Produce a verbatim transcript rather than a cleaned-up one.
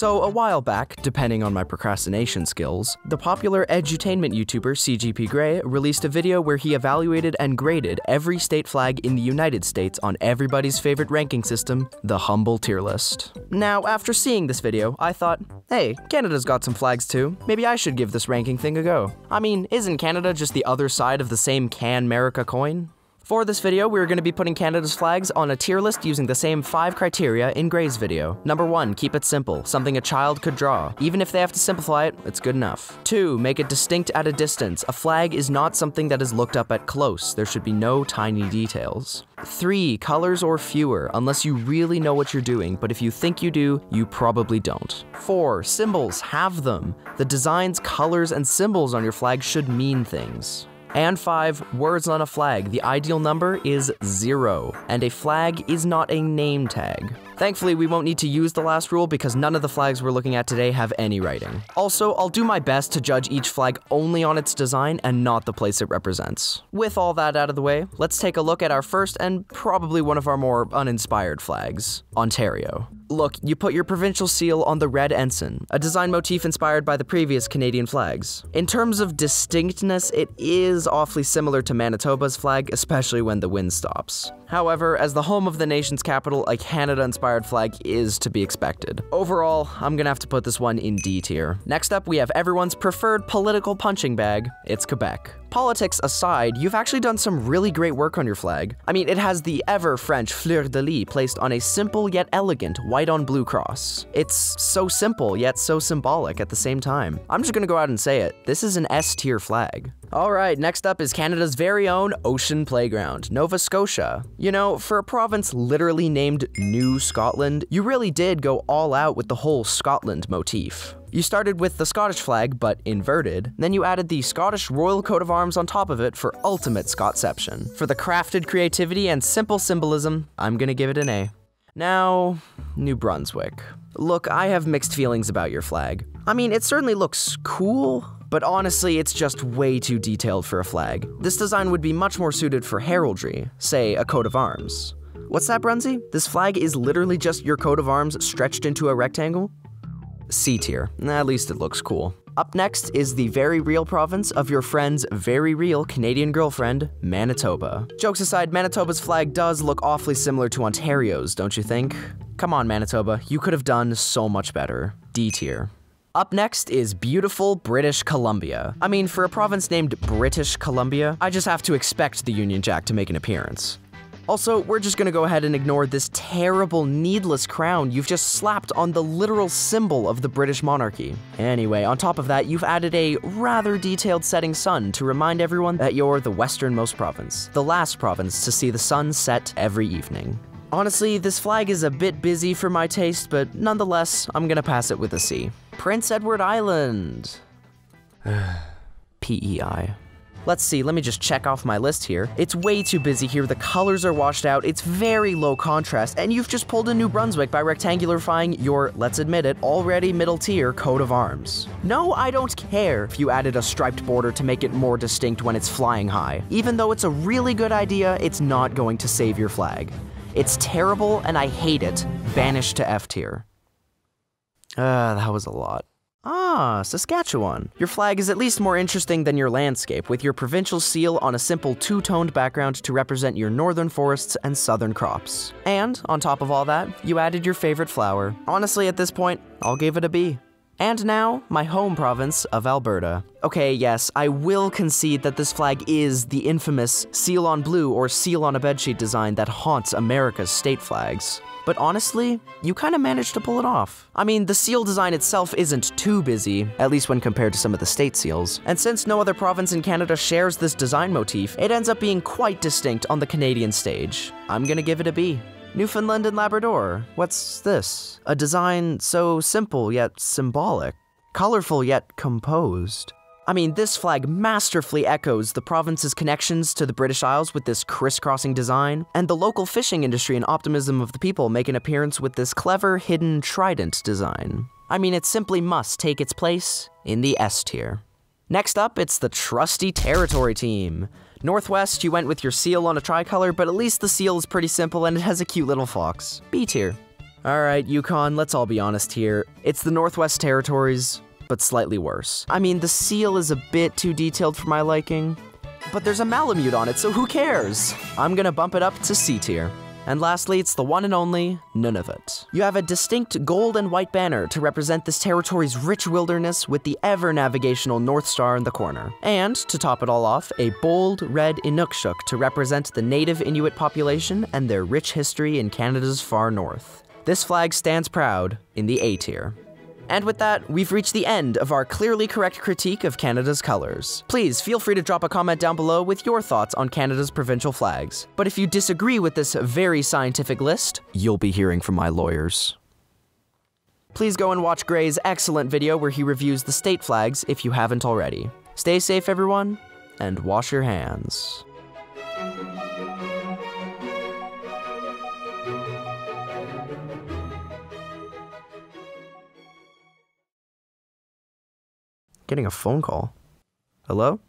So a while back, depending on my procrastination skills, the popular edutainment YouTuber C G P Grey released a video where he evaluated and graded every state flag in the United States on everybody's favorite ranking system, the humble tier list. Now, after seeing this video, I thought, hey, Canada's got some flags too. Maybe I should give this ranking thing a go. I mean, isn't Canada just the other side of the same Canmerica coin? For this video, we're going to be putting Canada's flags on a tier list using the same five criteria in Grey's video. Number one, keep it simple, something a child could draw. Even if they have to simplify it, it's good enough. Two, make it distinct at a distance. A flag is not something that is looked up at close. There should be no tiny details. Three, colors or fewer, unless you really know what you're doing, but if you think you do, you probably don't. Four, symbols, have them. The designs, colors, and symbols on your flag should mean things. And five, words on a flag. The ideal number is zero, and a flag is not a name tag. Thankfully, we won't need to use the last rule because none of the flags we're looking at today have any writing. Also, I'll do my best to judge each flag only on its design and not the place it represents. With all that out of the way, let's take a look at our first and probably one of our more uninspired flags, Ontario. Look, you put your provincial seal on the red ensign, a design motif inspired by the previous Canadian flags. In terms of distinctness, it is awfully similar to Manitoba's flag, especially when the wind stops. However, as the home of the nation's capital, a Canada-inspired flag is to be expected. Overall, I'm gonna have to put this one in D tier. Next up, we have everyone's preferred political punching bag. It's Quebec. Politics aside, you've actually done some really great work on your flag. I mean, it has the ever-French Fleur de Lis placed on a simple yet elegant white-on-blue cross. It's so simple, yet so symbolic at the same time. I'm just gonna go out and say it. This is an S-tier flag. Alright, next up is Canada's very own ocean playground, Nova Scotia. You know, for a province literally named New Scotland, you really did go all out with the whole Scotland motif. You started with the Scottish flag, but inverted, then you added the Scottish Royal Coat of Arms on top of it for ultimate Scotception. For the crafted creativity and simple symbolism, I'm gonna give it an A. Now, New Brunswick. Look, I have mixed feelings about your flag. I mean, it certainly looks cool, but honestly, it's just way too detailed for a flag. This design would be much more suited for heraldry, say a coat of arms. What's that, Brunsy? This flag is literally just your coat of arms stretched into a rectangle? C tier. At least it looks cool. Up next is the very real province of your friend's very real Canadian girlfriend, Manitoba. Jokes aside, Manitoba's flag does look awfully similar to Ontario's, don't you think? Come on, Manitoba, you could have done so much better. D tier. Up next is beautiful British Columbia. I mean, for a province named British Columbia, I just have to expect the Union Jack to make an appearance. Also, we're just gonna go ahead and ignore this terrible, needless crown you've just slapped on the literal symbol of the British monarchy. Anyway, on top of that, you've added a rather detailed setting sun to remind everyone that you're the westernmost province, the last province to see the sun set every evening. Honestly, this flag is a bit busy for my taste, but nonetheless, I'm gonna pass it with a C. Prince Edward Island. P E I. Let's see, let me just check off my list here. It's way too busy here, the colors are washed out, it's very low contrast, and you've just pulled in New Brunswick by rectangularifying your, let's admit it, already middle tier coat of arms. No, I don't care if you added a striped border to make it more distinct when it's flying high. Even though it's a really good idea, it's not going to save your flag. It's terrible and I hate it. Banished to F tier. Ah, uh, that was a lot. Ah, Saskatchewan. Your flag is at least more interesting than your landscape, with your provincial seal on a simple two-toned background to represent your northern forests and southern crops. And, on top of all that, you added your favorite flower. Honestly, at this point, I'll give it a B. And now, my home province of Alberta. Okay, yes, I will concede that this flag is the infamous seal on blue or seal on a bedsheet design that haunts America's state flags. But honestly, you kind of managed to pull it off. I mean, the seal design itself isn't too busy, at least when compared to some of the state seals, and since no other province in Canada shares this design motif, it ends up being quite distinct on the Canadian stage. I'm gonna give it a B. Newfoundland and Labrador. What's this? A design so simple yet symbolic, colorful yet composed. I mean, this flag masterfully echoes the province's connections to the British Isles with this crisscrossing design, and the local fishing industry and optimism of the people make an appearance with this clever, hidden trident design. I mean, it simply must take its place in the S tier. Next up, it's the trusty territory team. Northwest, you went with your seal on a tricolor, but at least the seal is pretty simple and it has a cute little fox. B tier. Alright, Yukon, let's all be honest here. It's the Northwest Territories, but slightly worse. I mean, the seal is a bit too detailed for my liking, but there's a Malamute on it, so who cares? I'm gonna bump it up to C tier. And lastly, it's the one and only Nunavut. You have a distinct gold and white banner to represent this territory's rich wilderness with the ever-navigational North Star in the corner. And, to top it all off, a bold red Inukshuk to represent the native Inuit population and their rich history in Canada's far north. This flag stands proud in the A tier. And with that, we've reached the end of our clearly correct critique of Canada's colors. Please feel free to drop a comment down below with your thoughts on Canada's provincial flags. But if you disagree with this very scientific list, you'll be hearing from my lawyers. Please go and watch Gray's excellent video where he reviews the state flags if you haven't already. Stay safe, everyone, and wash your hands. Getting a phone call. Hello?